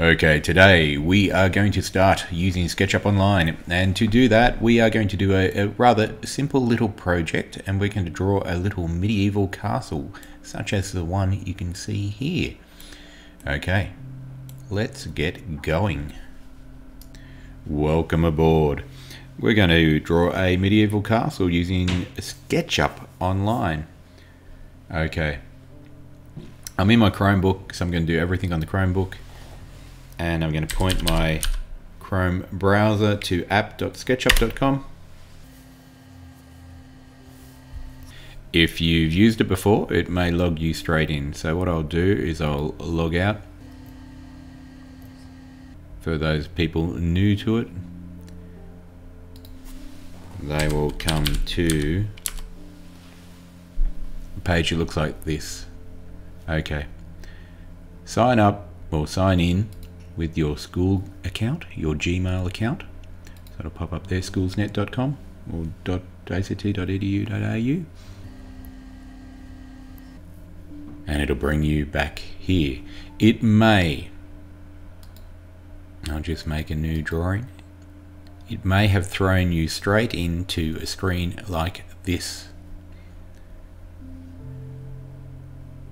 Okay, today we are going to start using SketchUp Online, and to do that we are going to do a rather simple little project, and we're going to draw a little medieval castle such as the one you can see here. Okay, let's get going. Welcome aboard. We're going to draw a medieval castle using SketchUp Online. Okay, I'm in my Chromebook, so I'm going to do everything on the Chromebook. And I'm going to point my Chrome browser to app.sketchup.com. If you've used it before, it may log you straight in. So what I'll do is I'll log out for those people new to it. They will come to a page that looks like this. Okay. Sign up or sign in with your school account, your Gmail account. So it'll pop up there, schoolsnet.com or .act.edu.au. And it'll bring you back here. It may, I'll just make a new drawing. It may have thrown you straight into a screen like this.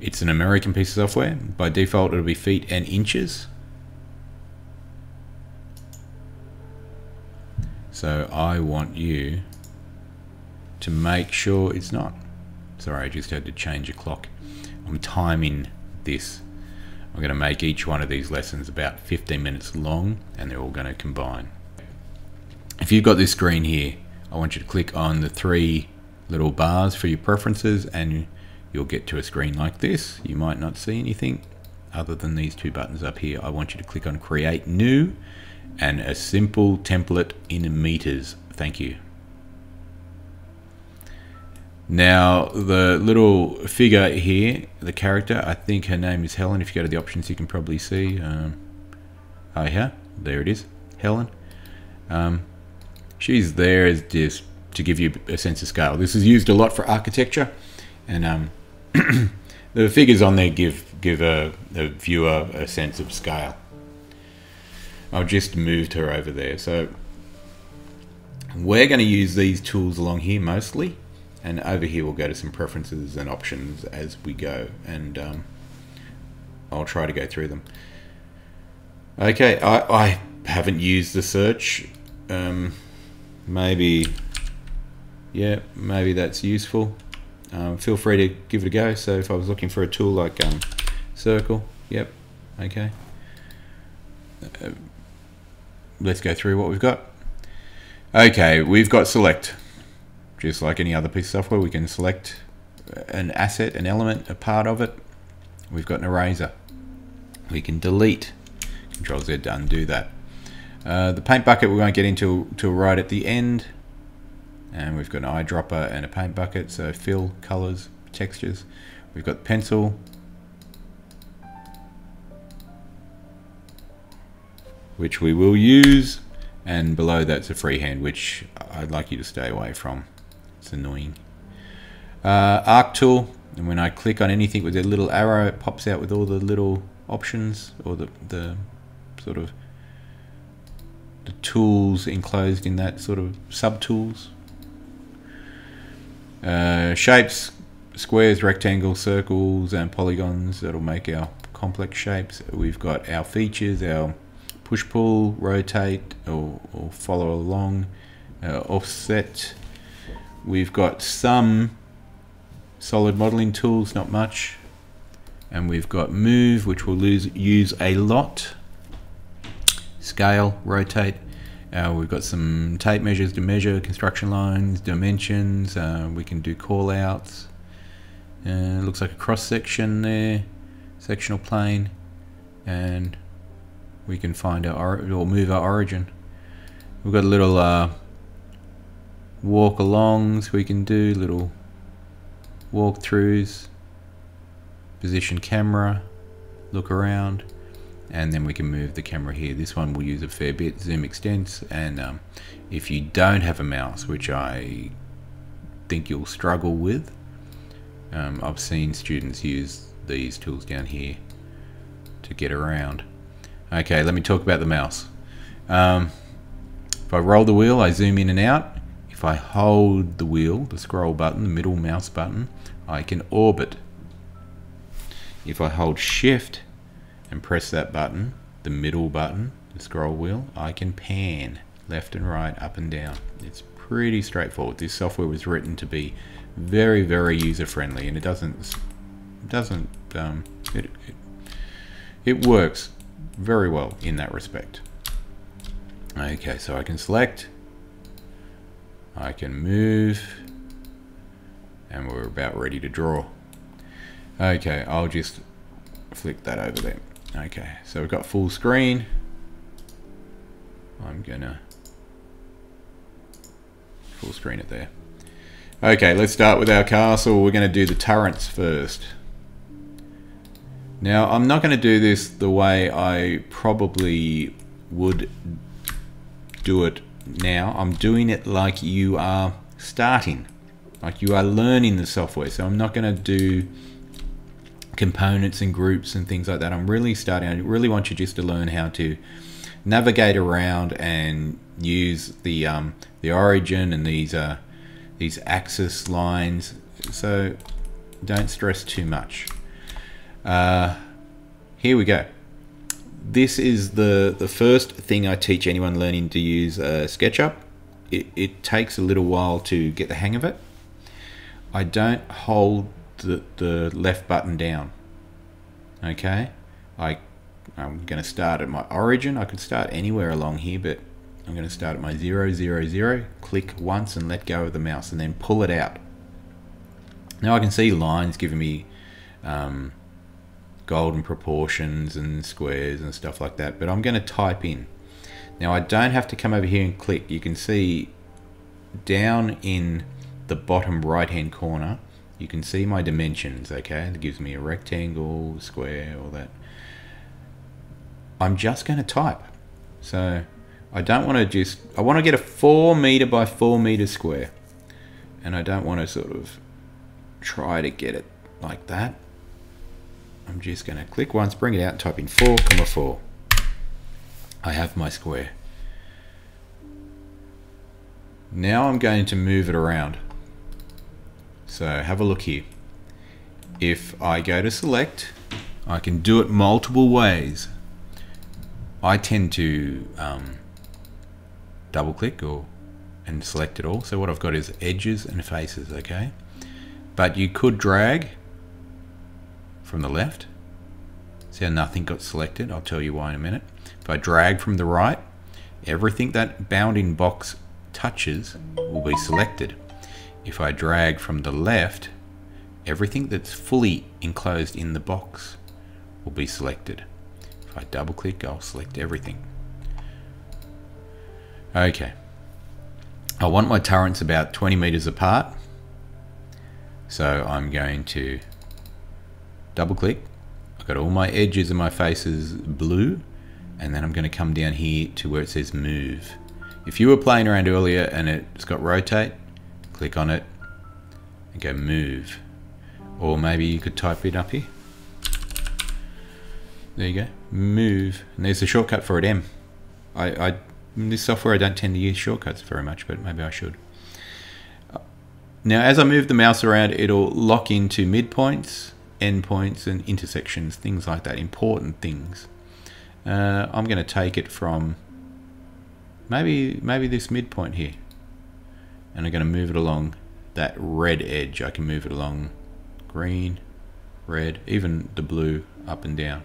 It's an American piece of software. By default, it'll be feet and inches. So I want you to make sure it's not. Sorry, I just had to change a clock. I'm timing this. I'm going to make each one of these lessons about 15 minutes long, and they're all going to combine. If you've got this screen here, I want you to click on the three little bars for your preferences, and you'll get to a screen like this. You might not see anything other than these two buttons up here. I want you to click on Create New, and a simple template in meters. Thank you. Now the little figure here, the character, I think her name is Helen. If you go to the options, you can probably see. Yeah, there it is, Helen. She's there as just to give you a sense of scale. This is used a lot for architecture, and the figures on there give a viewer a sense of scale. I've just moved her over there. So we're going to use these tools along here mostly, and over here we'll go to some preferences and options as we go, and I'll try to go through them. Okay, I haven't used the search. Maybe that's useful. Feel free to give it a go. So if I was looking for a tool like circle, yep, okay. Let's go through what we've got. Okay, we've got select. Just like any other piece of software, we can select an asset, an element, a part of it. We've got an eraser. We can delete. Control Z to undo that. The paint bucket we won't get into till right at the end. And we've got an eyedropper and a paint bucket, so fill, colors, textures. We've got pencil. Which we will use, and below that's a freehand, which I'd like you to stay away from. It's annoying. Arc tool, and when I click on anything with a little arrow, it pops out with all the little options, or the sort of the tools enclosed in that sort of sub-tools. Shapes, squares, rectangles, circles, and polygons. That'll make our complex shapes. We've got our features, our push-pull, rotate, or follow along, offset. We've got some solid modeling tools, not much. And we've got move, which we'll use a lot. Scale, rotate. We've got some tape measures to measure construction lines, dimensions. We can do call-outs. Looks like a cross-section there, sectional plane, and we can find our or move our origin. We've got a little walk alongs we can do, little walkthroughs, position camera, look around, and then we can move the camera here. This one we'll use a fair bit, zoom extents, and if you don't have a mouse, which I think you'll struggle with, I've seen students use these tools down here to get around. Okay, let me talk about the mouse. If I roll the wheel, I zoom in and out. If I hold the wheel, the scroll button, the middle mouse button, I can orbit. If I hold shift and press that button, the middle button, the scroll wheel, I can pan left and right, up and down. It's pretty straightforward. This software was written to be very, very user-friendly, and it works very well in that respect. Okay, so I can select, I can move, and we're about ready to draw. Okay, I'll just flick that over there. Okay, so we've got full screen. I'm gonna full screen it there. Okay, let's start with our castle. We're gonna do the turrets first. Now, I'm not gonna do this the way I probably would do it now. I'm doing it like you are starting, like you are learning the software. So I'm not gonna do components and groups and things like that. I'm really starting. I really want you just to learn how to navigate around and use the origin and these axis lines. So don't stress too much. Here we go. This is the first thing I teach anyone learning to use SketchUp. It takes a little while to get the hang of it. I don't hold the left button down. Okay, I'm going to start at my origin. I could start anywhere along here, but I'm going to start at my 0, 0, 0, click once and let go of the mouse and then pull it out. Now I can see lines giving me golden proportions and squares and stuff like that, but I'm going to type in. Now I don't have to come over here and click. You can see down in the bottom right hand corner, you can see my dimensions. Okay, it gives me a rectangle, square, all that. I'm just going to type. So I don't want to just, I want to get a 4 meter by 4 meter square, and I don't want to sort of try to get it like that. I'm just going to click once, bring it out and type in 4, 4. I have my square. Now I'm going to move it around. So have a look here. If I go to select, I can do it multiple ways. I tend to double click and select it all. So what I've got is edges and faces, okay? But you could drag from the left. See how nothing got selected? I'll tell you why in a minute. If I drag from the right, everything that bounding box touches will be selected. If I drag from the left, everything that's fully enclosed in the box will be selected. If I double click, I'll select everything. Okay. I want my turrets about 20 meters apart. So I'm going to double click. I've got all my edges and my faces blue. And then I'm going to come down here to where it says move. If you were playing around earlier and it's got rotate, click on it and go move. Or maybe you could type it up here. There you go, move, and there's a shortcut for it, M. In this software I don't tend to use shortcuts very much, but maybe I should. Now as I move the mouse around, it'll lock into midpoints, endpoints and intersections, things like that, important things. I'm going to take it from maybe this midpoint here, and I'm going to move it along that red edge. I can move it along green, red, even the blue, up and down.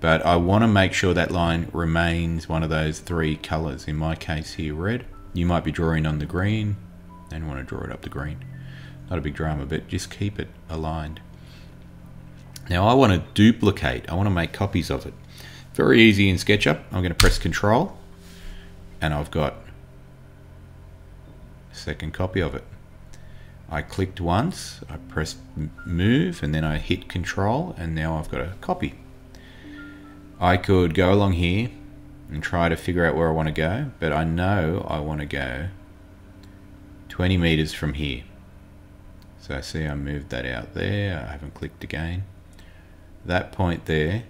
But I want to make sure that line remains one of those three colors. In my case here, red. You might be drawing on the green and want to draw it up the green. Not a big drama, but just keep it aligned. Now I want to duplicate. I want to make copies of it. Very easy in SketchUp. I'm going to press Control, and I've got a second copy of it. I clicked once, I pressed move, and then I hit Control, and now I've got a copy. I could go along here and try to figure out where I want to go, but I know I want to go 20 meters from here. So see, I moved that out there. I haven't clicked again. That point there,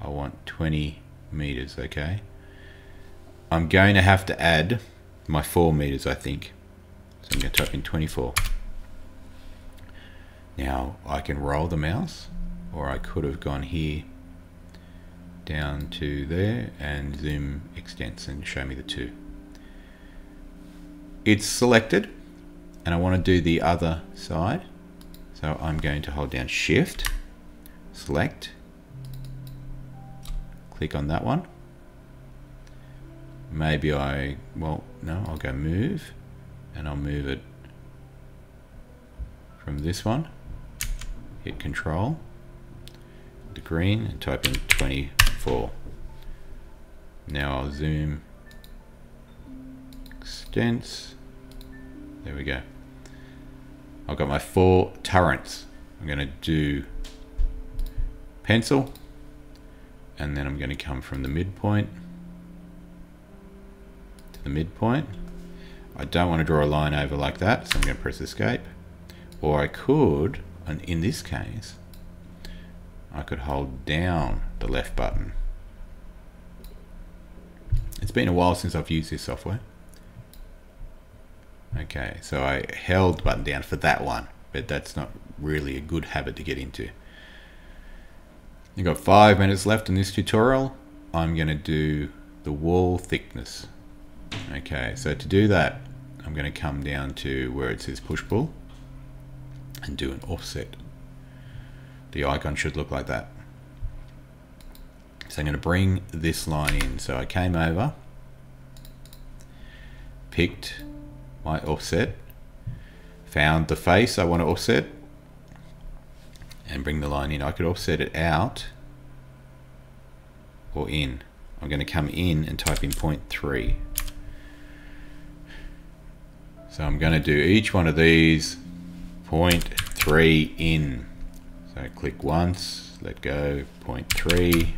I want 20 meters, okay? I'm going to have to add my 4 meters, I think. So I'm going to type in 24. Now I can roll the mouse, or I could have gone here down to there and zoom extents and show me the 2. It's selected, and I want to do the other side. So I'm going to hold down Shift, select, click on that one. Maybe I, well, no, I'll go move, and I'll move it from this one. Hit Control, the green, and type in 24. Now I'll zoom extents. There we go. I've got my 4 turrets. I'm going to do pencil, and then I'm going to come from the midpoint to the midpoint. I don't want to draw a line over like that, so I'm going to press escape. Or I could, and in this case, I could hold down the left button. It's been a while since I've used this software. Okay, so I held the button down for that one, but that's not really a good habit to get into. You've got 5 minutes left in this tutorial. I'm going to do the wall thickness. Okay, so to do that, I'm going to come down to where it says push pull and do an offset. The icon should look like that. So I'm going to bring this line in. So I came over, picked my offset, found the face I want to offset, and bring the line in. I could offset it out or in. I'm going to come in and type in 0.3. So I'm going to do each one of these 0.3 in. So I click once, let go, 0.3.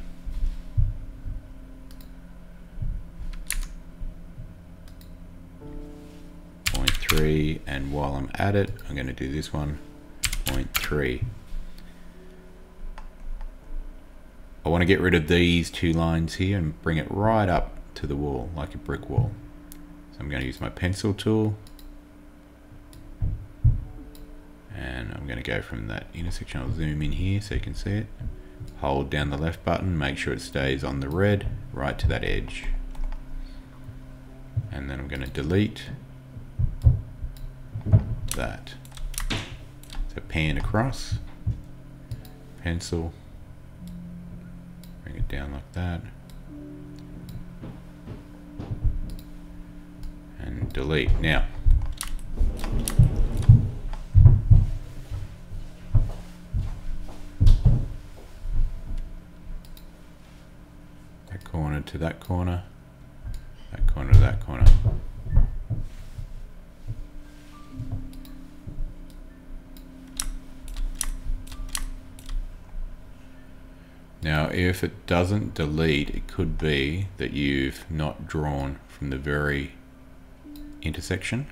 And while I'm at it, I'm going to do this one, 0.3. I want to get rid of these 2 lines here and bring it right up to the wall, like a brick wall. So I'm going to use my pencil tool, and I'm going to go from that intersection. I'll zoom in here so you can see it. Hold down the left button, make sure it stays on the red, right to that edge. And then I'm going to delete that. So pan across, pencil, bring it down like that, and delete. Now, that corner to that corner, that corner to that corner. Now, if it doesn't delete, it could be that you've not drawn from the very intersection,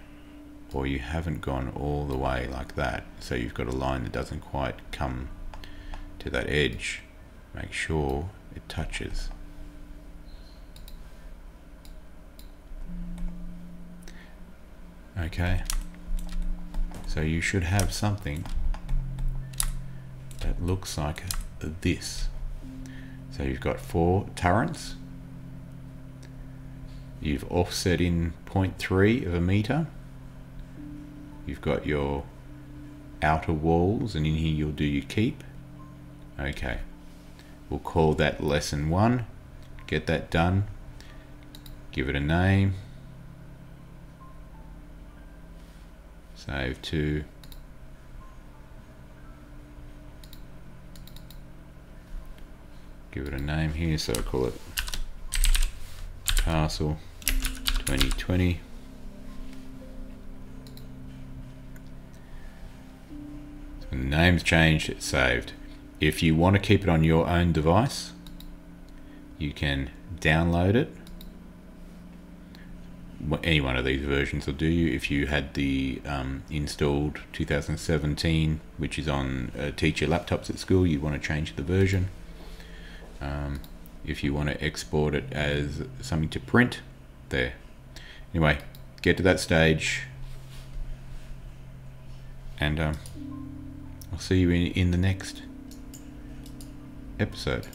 or you haven't gone all the way like that. So you've got a line that doesn't quite come to that edge. Make sure it touches. Okay. So you should have something that looks like this. So you've got 4 turrets, you've offset in 0.3 of a meter, you've got your outer walls, and in here you'll do your keep. Okay, we'll call that lesson 1, get that done, give it a name, save to, give it a name here, so I call it Castle 2020. So when the name's changed, it's saved. If you want to keep it on your own device, you can download it. Any one of these versions will do you. If you had the installed 2017, which is on teacher laptops at school, you'd want to change the version. if you want to export it as something to print there. Anyway, get to that stage and I'll see you in the next episode.